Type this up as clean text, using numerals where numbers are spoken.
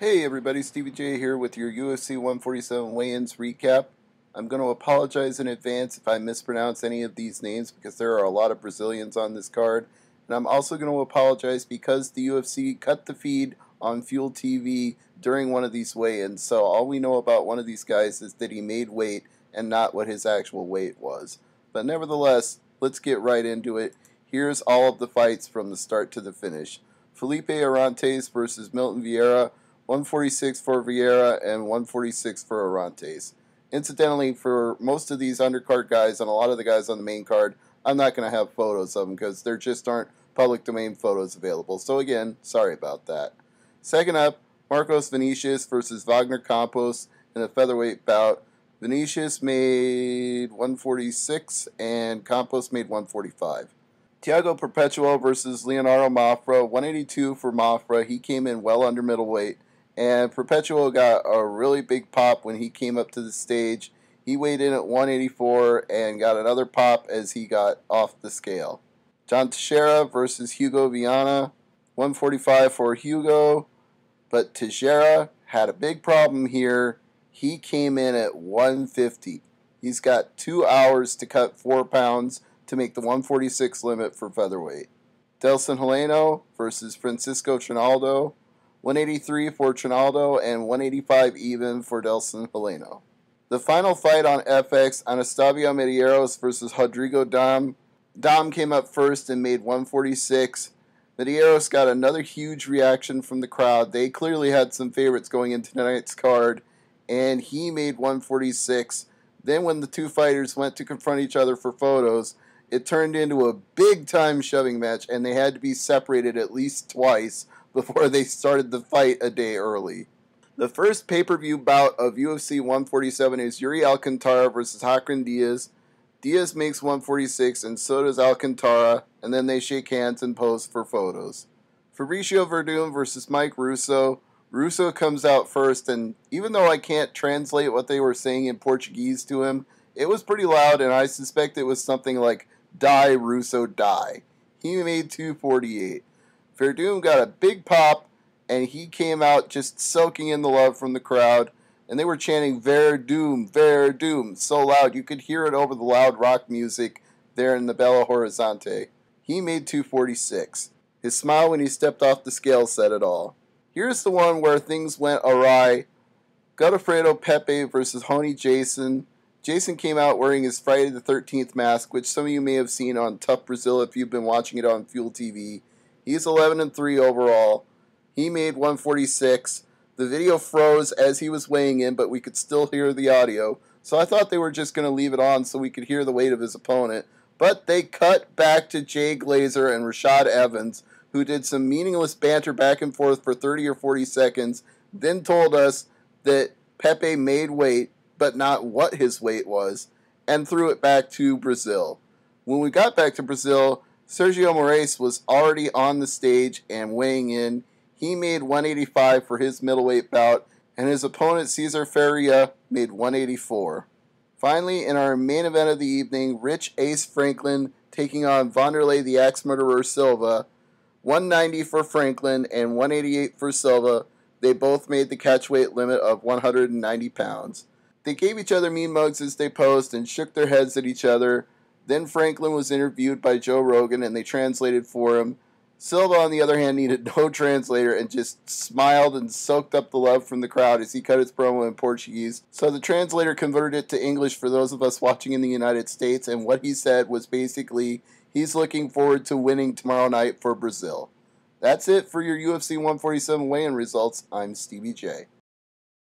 Hey everybody, Stevie J here with your UFC 147 weigh-ins recap. I'm going to apologize in advance if I mispronounce any of these names because there are a lot of Brazilians on this card. And I'm also going to apologize because the UFC cut the feed on Fuel TV during one of these weigh-ins. So all we know about one of these guys is that he made weight and not what his actual weight was. But nevertheless, let's get right into it. Here's all of the fights from the start to the finish. Felipe Arantes versus Milton Vieira. 146 for Vieira and 146 for Arantes. Incidentally, for most of these undercard guys and a lot of the guys on the main card, I'm not going to have photos of them because there just aren't public domain photos available. So again, sorry about that. Second up, Marcos Vinicius versus Wagner Campos in a featherweight bout. Vinicius made 146 and Campos made 145. Thiago Perpetuo versus Leonardo Mafra, 182 for Mafra. He came in well under middleweight. And Perpetuo got a really big pop when he came up to the stage. He weighed in at 184 and got another pop as he got off the scale. John Teixeira versus Hugo Viana, 145 for Hugo. But Teixeira had a big problem here. He came in at 150. He's got 2 hours to cut 4 pounds to make the 146 limit for featherweight. Delson Heleno versus Francisco Drinaldo. 183 for Trinaldo and 185 even for Delson Heleno. The final fight on FX, Anistavio Medeiros versus Rodrigo Damm. Damm came up first and made 146. Medeiros got another huge reaction from the crowd. They clearly had some favorites going into tonight's card, and he made 146. Then when the two fighters went to confront each other for photos, it turned into a big-time shoving match, and they had to be separated at least twice before they started the fight a day early. The first pay-per-view bout of UFC 147 is Yuri Alcantara versus Hacran Dias. Dias makes 146 and so does Alcantara, and then they shake hands and pose for photos. Fabricio Werdum versus Mike Russow. Russow comes out first, and even though I can't translate what they were saying in Portuguese to him, it was pretty loud and I suspect it was something like, "Die Russow, die." He made 248. Werdum got a big pop, and he came out just soaking in the love from the crowd, and they were chanting "Werdum, Werdum" so loud you could hear it over the loud rock music there in the Belo Horizonte. He made 246. His smile when he stepped off the scale said it all. Here's the one where things went awry. Godofredo Pepey versus Honey Jason. Jason came out wearing his Friday the 13th mask, which some of you may have seen on Tough Brazil if you've been watching it on Fuel TV. He's 11-3 overall. He made 146. The video froze as he was weighing in, but we could still hear the audio. So I thought they were just going to leave it on so we could hear the weight of his opponent. But they cut back to Jay Glazer and Rashad Evans, who did some meaningless banter back and forth for 30 or 40 seconds, then told us that Pepe made weight, but not what his weight was, and threw it back to Brazil. When we got back to Brazil, Sergio Moraes was already on the stage and weighing in. He made 185 for his middleweight bout, and his opponent Cezar Ferreira made 184. Finally, in our main event of the evening, Rich Ace Franklin taking on Wanderlei the Axe Murderer Silva. 190 for Franklin and 188 for Silva. They both made the catchweight limit of 190 pounds. They gave each other mean mugs as they posed and shook their heads at each other. Then Franklin was interviewed by Joe Rogan, and they translated for him. Silva, on the other hand, needed no translator and just smiled and soaked up the love from the crowd as he cut his promo in Portuguese. So the translator converted it to English for those of us watching in the United States, and what he said was basically, he's looking forward to winning tomorrow night for Brazil. That's it for your UFC 147 weigh-in results. I'm Stevie J.